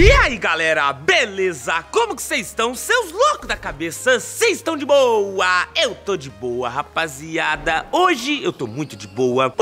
E aí galera, beleza? Como que vocês estão? Seus loucos da cabeça, vocês estão de boa? Eu tô de boa, rapaziada. Hoje eu tô muito de boa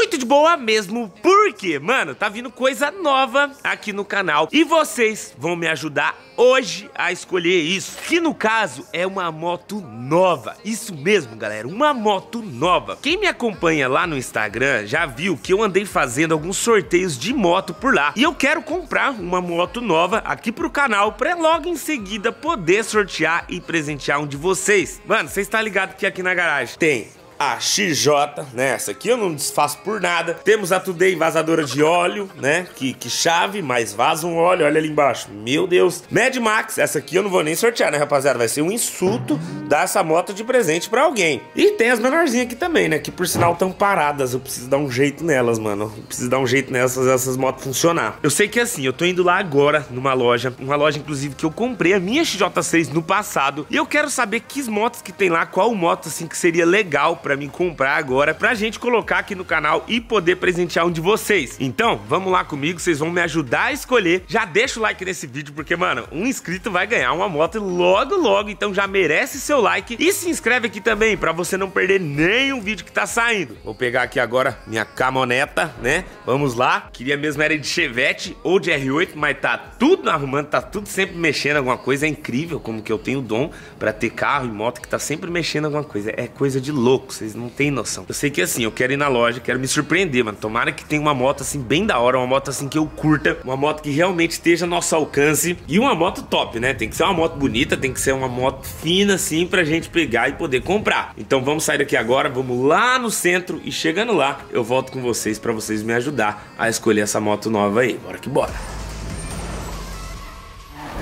mesmo, porque, mano, tá vindo coisa nova aqui no canal e vocês vão me ajudar hoje a escolher isso, que no caso é uma moto nova. Isso mesmo, galera, uma moto nova. Quem me acompanha lá no Instagram já viu que eu andei fazendo alguns sorteios de moto por lá e eu quero comprar uma moto nova aqui pro canal, pra logo em seguida poder sortear e presentear um de vocês. Mano, vocês tá ligado que aqui na garagem tem a XJ, né? Essa aqui eu não desfaço por nada. Temos a Today vazadora de óleo, né? Que chave, mas vaza um óleo, olha ali embaixo. Meu Deus. Mad Max, essa aqui eu não vou nem sortear, né, rapaziada? Vai ser um insulto dar essa moto de presente pra alguém. E tem as menorzinhas aqui também, né? Que por sinal estão paradas. Eu preciso dar um jeito nelas, mano. Eu preciso dar um jeito nessas, essas motos funcionar. Eu sei que assim, eu tô indo lá agora numa loja. Uma loja, inclusive, que eu comprei a minha XJ6 no passado. E eu quero saber que motos que tem lá, qual moto, assim, que seria legal pra mim comprar agora, pra gente colocar aqui no canal e poder presentear um de vocês. Então, vamos lá comigo, vocês vão me ajudar a escolher. Já deixa o like nesse vídeo, porque, mano, um inscrito vai ganhar uma moto logo, logo, então já merece seu like. E se inscreve aqui também, pra você não perder nenhum vídeo que tá saindo. Vou pegar aqui agora minha camoneta, né? Vamos lá. Queria mesmo era de Chevette ou de R8, mas tá tudo arrumando, tá tudo sempre mexendo alguma coisa. É incrível como que eu tenho dom pra ter carro e moto que tá sempre mexendo alguma coisa. É coisa de louco. Vocês não têm noção. Eu sei que assim, eu quero ir na loja, quero me surpreender, mano. Tomara que tenha uma moto assim bem da hora, uma moto assim que eu curta, uma moto que realmente esteja ao nosso alcance e uma moto top, né? Tem que ser uma moto bonita, tem que ser uma moto fina assim pra gente pegar e poder comprar. Então vamos sair daqui agora, vamos lá no centro e chegando lá eu volto com vocês pra vocês me ajudar a escolher essa moto nova aí. Bora que bora.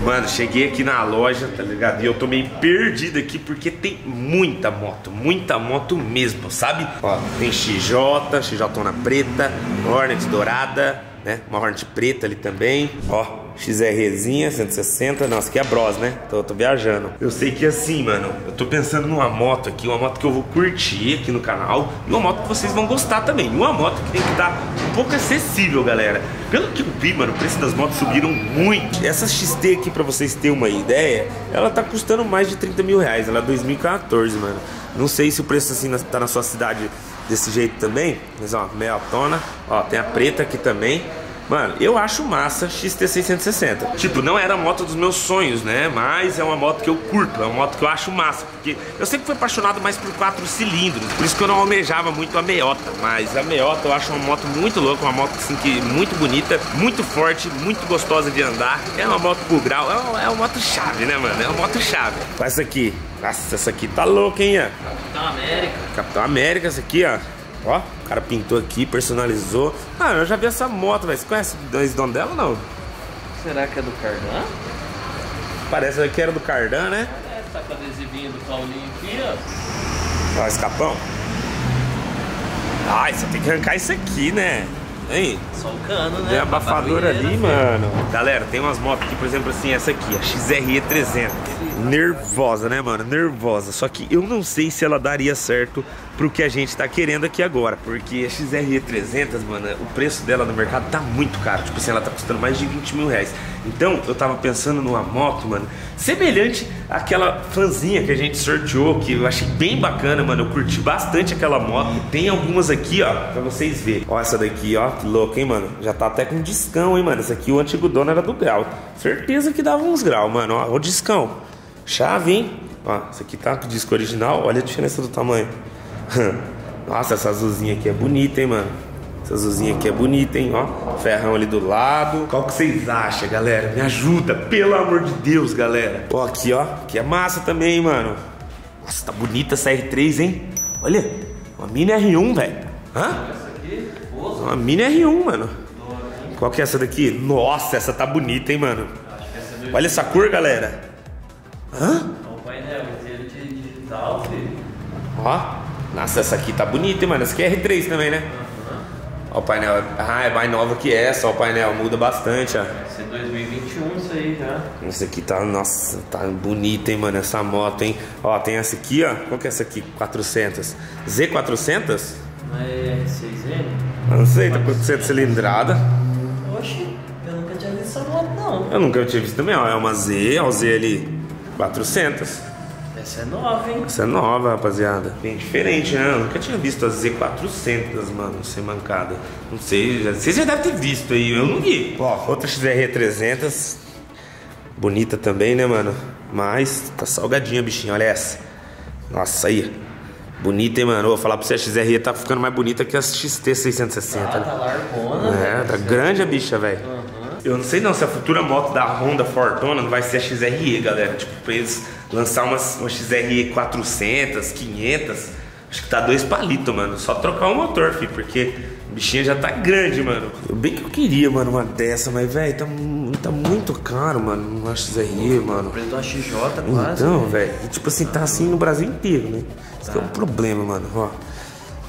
Mano, cheguei aqui na loja, tá ligado? E eu tô meio perdido aqui porque tem muita moto mesmo, sabe? Ó, tem XJ, XJona preta, Hornet dourada, né? Uma Hornet preta ali também, ó. XRzinha, 160, nossa, que é bros, né? Tô viajando. Eu sei que assim, mano, eu tô pensando numa moto aqui, uma moto que eu vou curtir aqui no canal e uma moto que vocês vão gostar também. Uma moto que tem que estar um pouco acessível, galera. Pelo que eu vi, mano, o preço das motos subiram muito. Essa XT aqui, pra vocês terem uma ideia, ela tá custando mais de 30 mil reais. Ela é 2014, mano. Não sei se o preço assim tá na sua cidade desse jeito também, mas ó, meia tona. Ó, tem a preta aqui também. Mano, eu acho massa XT660. Tipo, não era a moto dos meus sonhos, né? Mas é uma moto que eu curto, é uma moto que eu acho massa. Porque eu sempre fui apaixonado mais por 4 cilindros. Por isso que eu não almejava muito a meiota. Mas a meiota eu acho uma moto muito louca. Uma moto assim que muito bonita, muito forte, muito gostosa de andar. É uma moto por grau, é uma moto chave, né, mano? É uma moto chave. Olha essa aqui. Nossa, essa aqui tá louca, hein, Ian? Capitão América. Capitão América, essa aqui, ó. Ó, o cara pintou aqui, personalizou. Ah, eu já vi essa moto, velho. Você conhece o dono dela ou não? Será que é do Cardan? Parece que era do Cardan, né? É, tá com adesivinho do Paulinho aqui, ó. Ó, escapão. Ah, só tem que arrancar isso aqui, né? Hein? Só o cano, né? Tem abafador ali, mano. Galera, tem umas motos aqui, por exemplo, assim, essa aqui, a XRE300. Nervosa, né, mano? Nervosa. Só que eu não sei se ela daria certo pro que a gente tá querendo aqui agora. Porque a XRE300, mano, o preço dela no mercado tá muito caro. Tipo assim, ela tá custando mais de 20 mil reais. Então, eu tava pensando numa moto, mano, semelhante àquela fanzinha que a gente sorteou, que eu achei bem bacana, mano. Eu curti bastante aquela moto. Tem algumas aqui, ó, pra vocês verem. Ó, essa daqui, ó, que louca, hein, mano? Já tá até com discão, hein, mano? Essa aqui, o antigo dono era do grau. Certeza que dava uns graus, mano. Ó, o discão. Chave, hein? Ó, essa aqui tá com o disco original. Olha a diferença do tamanho. Nossa, essa azulzinha aqui é bonita, hein, mano? Essa azulzinha aqui é bonita, hein? Ó, ferrão ali do lado. Qual que vocês acham, galera? Me ajuda, pelo amor de Deus, galera. Ó. Que é massa também, mano. Nossa, tá bonita essa R3, hein? Olha, uma mini R1, velho. Hã? Essa aqui, uma mini R1, mano. Qual que é essa daqui? Nossa, essa tá bonita, hein, mano? Olha essa cor, galera. Hã? O painel inteiro de digital, filho. Ó. Nossa, essa aqui tá bonita, hein, mano? Essa aqui é R3 também, né? Uhum. Ó o painel. Ah, é mais nova que essa, ó o painel. Muda bastante, ó. Esse é 2021 isso aí, já. Tá? Essa aqui tá, nossa, tá bonita, hein, mano? Essa moto, hein? Ó, tem essa aqui, ó. Qual que é essa aqui? 400. Z400? Não é R6N? Eu não sei, tá com 400 cilindrada. Oxi, eu nunca tinha visto. essa moto, não. Eu nunca tive isso também, ó. É uma Z, ó, ZL400. Essa é nova, hein? Essa é nova, rapaziada. Bem diferente, né? Eu nunca tinha visto a Z400, mano, sem mancada. Não sei, vocês já devem ter visto aí, eu não vi. Ó, outra XRE300. Bonita também, né, mano? Mas tá salgadinha, bichinho, olha essa. Nossa, aí. Bonita, hein, mano? Vou falar pra você, a XRE tá ficando mais bonita que a XT660. Ah, tá largona, né? É, tá grande a bicha, velho. Uhum. Eu não sei não, se a futura moto da Honda Fortona não vai ser a XRE, galera. Tipo, pra eles lançar uma XRE 400, 500, acho que tá dois palitos, mano. Só trocar o motor, filho, porque a bichinha já tá grande, mano. Bem que eu queria, mano, uma dessa, mas, velho, tá muito caro, mano, uma XRE, mano. O preço de uma XJ quase. Então, velho, tipo assim, tá assim no Brasil inteiro, né? Isso que é um problema, mano, ó.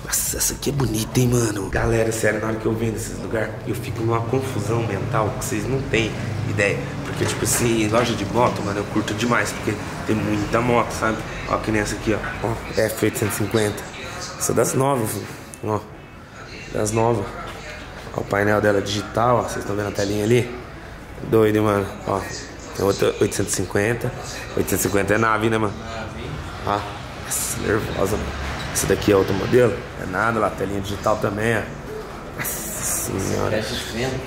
Nossa, essa aqui é bonita, hein, mano. Galera, sério, na hora que eu venho nesses lugares, eu fico numa confusão mental que vocês não têm ideia. Porque, tipo assim, loja de moto, mano, eu curto demais, porque tem muita moto, sabe? Ó, que nem essa aqui, ó. Ó, F850. Essa é das novas, filho. Ó, das novas. Ó, o painel dela é digital, ó. Vocês estão vendo a telinha ali? Doido, hein, mano. Ó, tem outra 850. 850 é nave, né, mano? Nave. Ó. Nossa, nervosa, mano. Esse daqui é outro modelo. É nada, lá, telinha digital também, ó. Nossa senhora.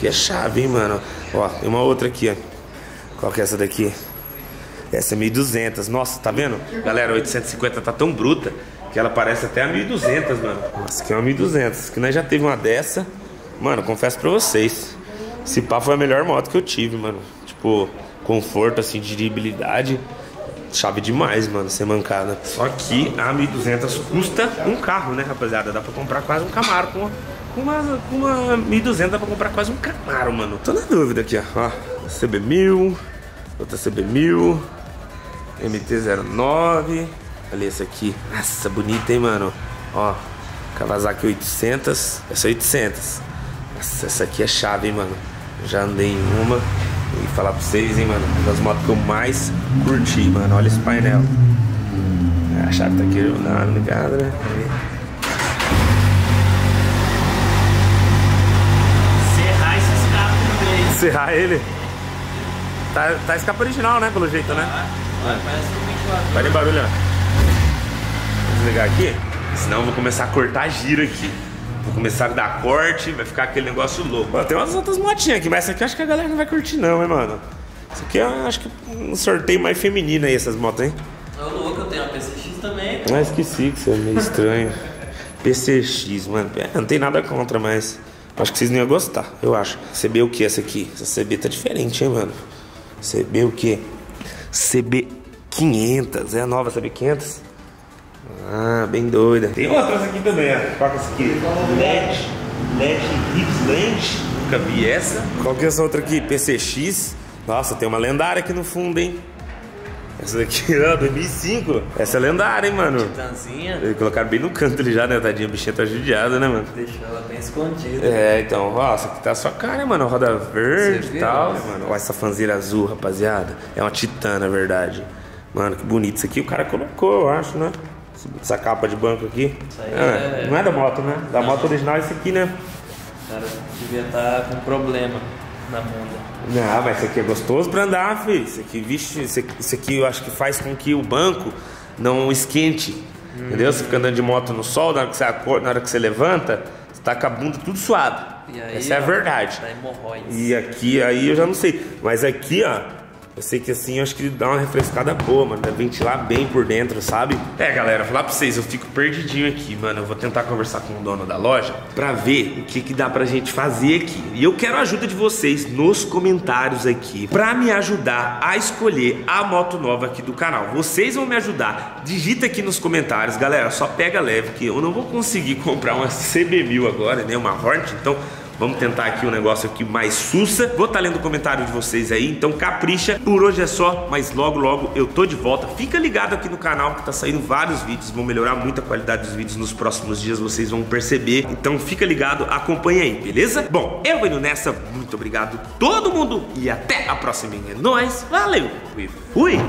Que é chave, hein, mano. Ó, tem uma outra aqui, ó. Qual que é essa daqui? Essa é 1200. Nossa, tá vendo? Galera, 850 tá tão bruta que ela parece até a 1200, mano. Nossa, que é uma 1200. Que nós já teve uma dessa. Mano, confesso pra vocês. Esse pá foi a melhor moto que eu tive, mano. Tipo, conforto, assim, dirigibilidade. Chave demais, mano, sem mancada. Só que a 1200 custa um carro, né, rapaziada? Dá pra comprar quase um Camaro. Com uma 1200 dá pra comprar quase um Camaro, mano. Tô na dúvida aqui, ó. CB1000, outra CB1000, MT09. Olha essa aqui. Nossa, bonita, hein, mano? Ó, Kawasaki 800. Essa é 800. Nossa, essa aqui é chave, hein, mano? Já andei em uma. E falar pra vocês, hein, mano, uma das motos que eu mais curti, mano. Olha esse painel. A chave tá aqui ligada, né? Serrar esse escape dele. Serrar ele? Tá escape original, né? Pelo jeito, né? Olha, parece que o ventilador. Vai de barulho, né? Vou desligar aqui, senão eu vou começar a cortar giro aqui. Vou começar a dar corte, vai ficar aquele negócio louco. Ó, tem umas outras motinhas aqui, mas essa aqui eu acho que a galera não vai curtir não, hein, mano. Isso aqui eu acho que um sorteio mais feminino aí, essas motos, hein. É louco, eu tenho a PCX também. Ah, esqueci que isso é meio estranho. PCX, mano, não tem nada contra, mas acho que vocês não iam gostar, eu acho. CB o que essa aqui? Essa CB tá diferente, hein, mano. CB o que? CB500, é a nova CB500? Ah, bem doida. Tem outras aqui também, ó. Qual que é essa aqui? Nete Riblante. Nunca vi essa. Qual que é essa outra aqui? PCX. Nossa, tem uma lendária aqui no fundo, hein. Essa daqui, ó, 2005. Essa é lendária, hein, mano. Titãzinha. Colocaram bem no canto ali já, né? Tadinha, a bichinha tá judiada, né, mano? Deixou ela bem escondida. É, então, ó, essa aqui tá a sua cara, mano. Roda verde e tal, né, mano? Ó, essa fanzeira azul, rapaziada. É uma Titã, na verdade. Mano, que bonito isso aqui. O cara colocou, eu acho, né? Essa capa de banco aqui. Isso aí é... Não é da moto, né? Da moto original é isso aqui, né? Cara, devia estar com problema na bunda. Não, mas isso aqui é gostoso pra andar, filho. Isso aqui, vixe, isso aqui eu acho que faz com que o banco não esquente. Entendeu? Você fica andando de moto no sol, na hora que você acorda, na hora que você levanta, você tá com a bunda tudo suada. Essa é a verdade. Tá hemorroide. E aqui, aí eu já não sei. Mas aqui, ó. Eu sei que assim, eu acho que dá uma refrescada boa, mano. Deve ventilar bem por dentro, sabe? É, galera, falar pra vocês, eu fico perdidinho aqui, mano. Eu vou tentar conversar com o dono da loja pra ver o que que dá pra gente fazer aqui. E eu quero a ajuda de vocês nos comentários aqui pra me ajudar a escolher a moto nova aqui do canal. Vocês vão me ajudar. Digita aqui nos comentários, galera. Só pega leve que eu não vou conseguir comprar uma CB1000 agora, né? Uma Hornet, então... Vamos tentar aqui um negócio aqui mais sussa. Vou estar lendo o comentário de vocês aí, então capricha. Por hoje é só, mas logo, logo eu tô de volta. Fica ligado aqui no canal que tá saindo vários vídeos. Vou melhorar muito a qualidade dos vídeos nos próximos dias, vocês vão perceber. Então fica ligado, acompanha aí, beleza? Bom, eu vou indo nessa. Muito obrigado todo mundo e até a próxima. É nóis, valeu e fui!